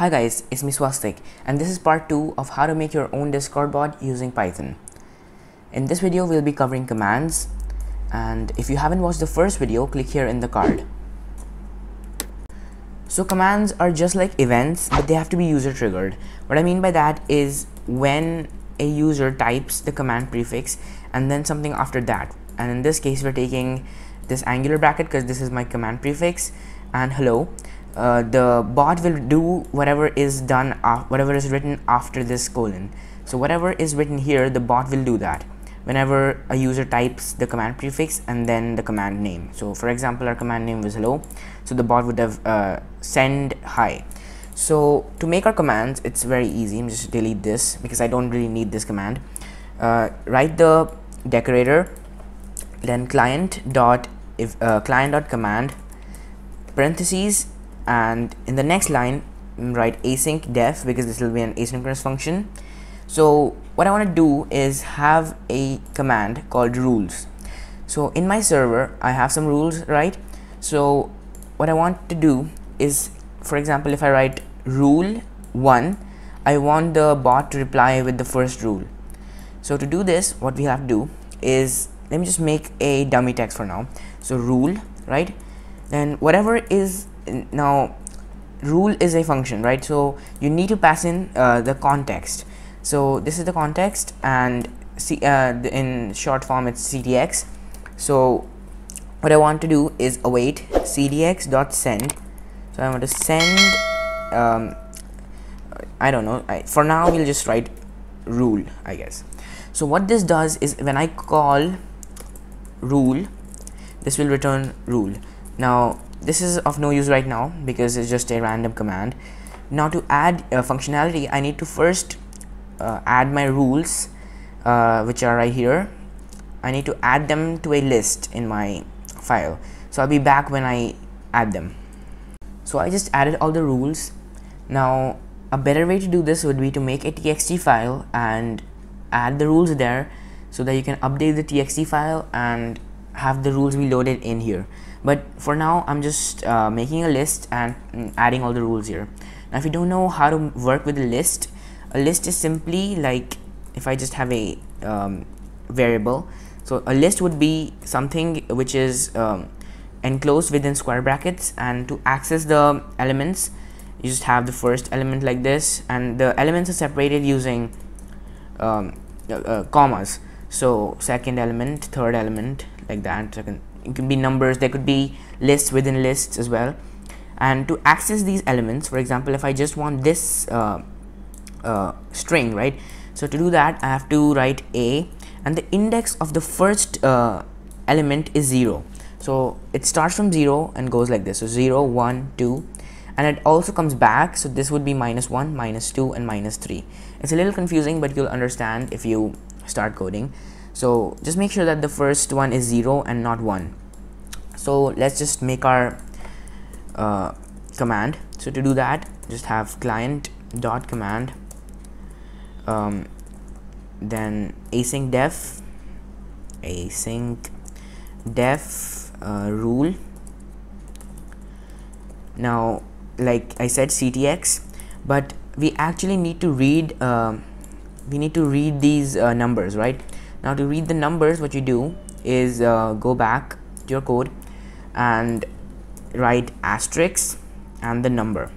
Hi guys, it's me Swastik, and this is part 2 of how to make your own Discord bot using Python. In this video, we'll be covering commands, and if you haven't watched the first video, click here in the card. So commands are just like events, but they have to be user triggered. What I mean by that is when a user types the command prefix and then something after that. And in this case, we're taking this angular bracket because this is my command prefix and hello. The bot will do whatever is done, whatever is written after this colon. So whatever is written here, the bot will do that whenever a user types the command prefix and then the command name. So for example, our command name was hello, so the bot would have send hi. So to make our commands, it's very easy. I'm just delete this because I don't really need this command. Write the decorator, then client.command parentheses. And in the next line, write async def because this will be an asynchronous function. So what I want to do is have a command called rules. So in my server, I have some rules, right? So what I want to do is, for example, if I write rule 1, I want the bot to reply with the first rule. So to do this, what we have to do is, let me just make a dummy text for now. So rule, right? Then whatever is now, rule is a function, right? So you need to pass in the context. So this is the context, and in short form it's cdx. So what I want to do is await cdx.send. So I want to send, I don't know, for now we'll just write rule, I guess. So what this does is when I call rule, this will return rule. Now this is of no use right now because it's just a random command. Now to add functionality, I need to first add my rules, which are right here. I need to add them to a list in my file. So I'll be back when I add them. So I just added all the rules. Now a better way to do this would be to make a txt file and add the rules there so that you can update the txt file and have the rules be loaded in here. But for now, I'm just making a list and adding all the rules here. Now, if you don't know how to work with a list is simply like if I just have a variable. So a list would be something which is enclosed within square brackets, and to access the elements, you just have the first element like this, and the elements are separated using commas. So second element, third element, like that. It could be numbers, there could be lists within lists as well. And to access these elements, for example, if I just want this string, right? So to do that, I have to write a, and the index of the first element is 0. So it starts from 0 and goes like this. So 0, 1, 2, and it also comes back. So this would be -1, -2, and -3. It's a little confusing, but you'll understand if you start coding. So just make sure that the first one is 0 and not 1. So let's just make our command. So to do that, just have client.command, then async def rule. Now, like I said, ctx, but we actually need to read these numbers, right? Now to read the numbers, what you do is go back to your code and write asterisk and the number.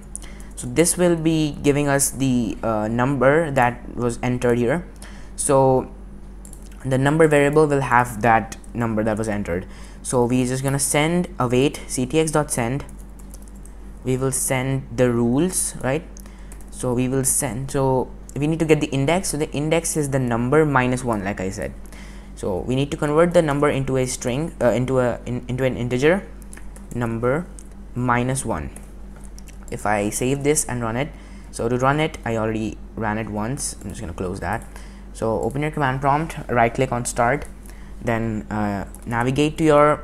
So this will be giving us the number that was entered here. So the number variable will have that number that was entered. So we're just gonna send await ctx.send. We will send the rules, right? So we will send, so we need to get the index. So the index is the number -1, like I said. So we need to convert the number into a string, into an integer, number -1. If I save this and run it, so to run it, I already ran it once. I'm just gonna close that. So open your command prompt, right click on start, then navigate to your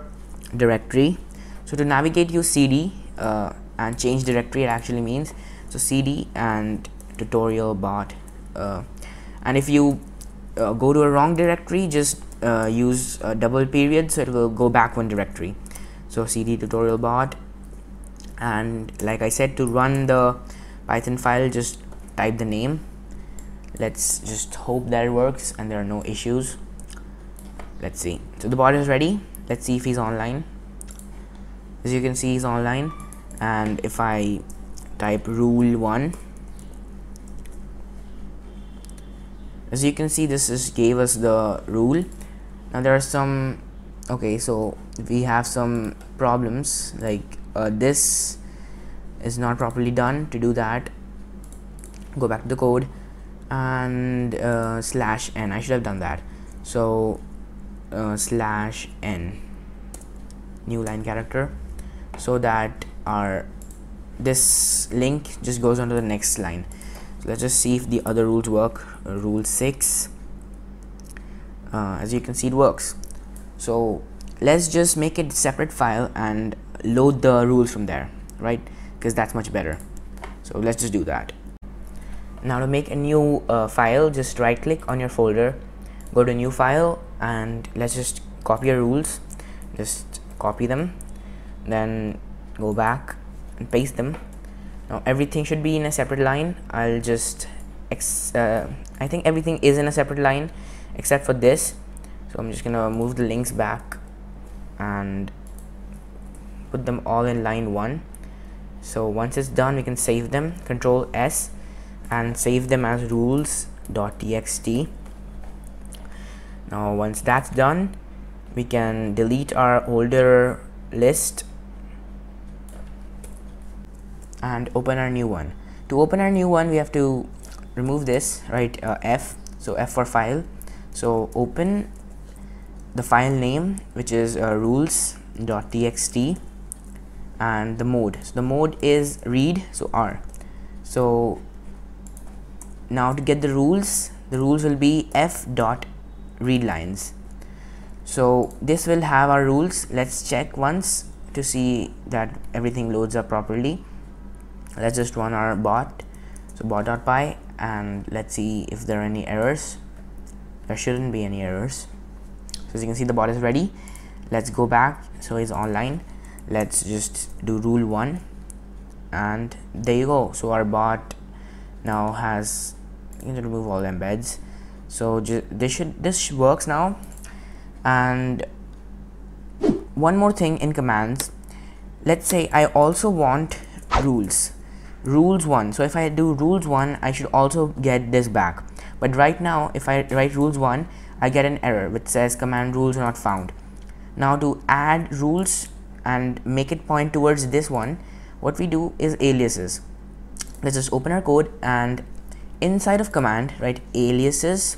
directory. So to navigate, you cd and change directory, it actually means. So cd and tutorial bot, and if you go to a wrong directory, just use a double period, so it will go back one directory. So cd tutorial bot, and like I said, to run the Python file, just type the name. Let's just hope that it works and there are no issues. Let's see. So the bot is ready. Let's see if he's online. As you can see, he's online. And if I type rule 1, as you can see, this just gave us the rule. Now there are some, okay, so we have some problems, like this is not properly done. To do that, go back to the code and /n. I should have done that. So /n, new line character, so that our this link just goes on to the next line. So let's just see if the other rules work. Rule 6, as you can see, it works. So let's just make it a separate file and load the rules from there, right? Because that's much better. So let's just do that. Now to make a new file, just right click on your folder, go to new file, and let's just copy your rules. Just copy them, then go back and paste them. Now everything should be in a separate line. I'll just I think everything is in a separate line except for this. So I'm just gonna move the links back and put them all in line 1. So once it's done, we can save them. Control S and save them as rules.txt. Now once that's done, we can delete our older list and open our new one. To open our new one, we have to remove this, right? F, so F for file. So open the file name, which is rules.txt, and the mode. So the mode is read, so R. So now to get the rules will be f.readlines. So this will have our rules. Let's check once to see that everything loads up properly. Let's just run our bot, so bot.py, and let's see if there are any errors. There shouldn't be any errors. So as you can see, the bot is ready. Let's go back, so it's online. Let's just do rule 1, and there you go. So our bot now has, you can remove all embeds. So this works now. And one more thing in commands, let's say I also want rules 1. So if I do rules 1, I should also get this back. But right now, if I write rules 1, I get an error which says command rules not found. Now to add rules and make it point towards this one, what we do is aliases. Let's just open our code and inside of command write aliases.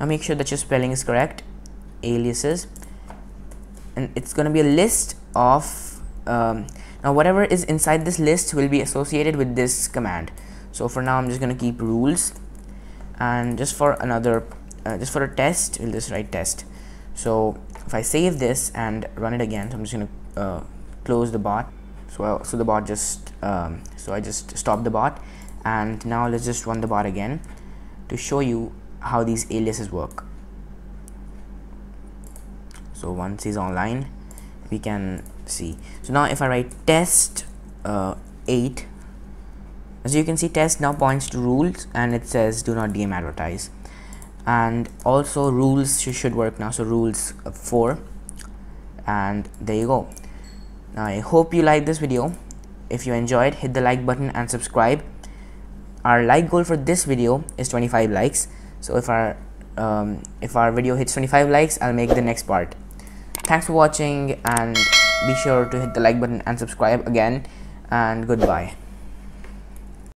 Now make sure that your spelling is correct, aliases, and it's gonna be a list of now whatever is inside this list will be associated with this command. So for now, I'm just gonna keep rules, and just for another just for a test, we'll just write test. So if I save this and run it again, so I'm just gonna close the bot. So the bot just so I just stopped the bot, and now let's just run the bot again to show you how these aliases work. So once he's online, we can see. So now if I write test 8, as you can see, test now points to rules, and it says do not game advertise. And also rules should work now, so rules 4, and there you go. Now I hope you like this video. If you enjoyed, hit the like button and subscribe. Our like goal for this video is 25 likes. So if our video hits 25 likes, I'll make the next part. Thanks for watching, and be sure to hit the like button and subscribe again, and goodbye.